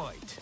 fight.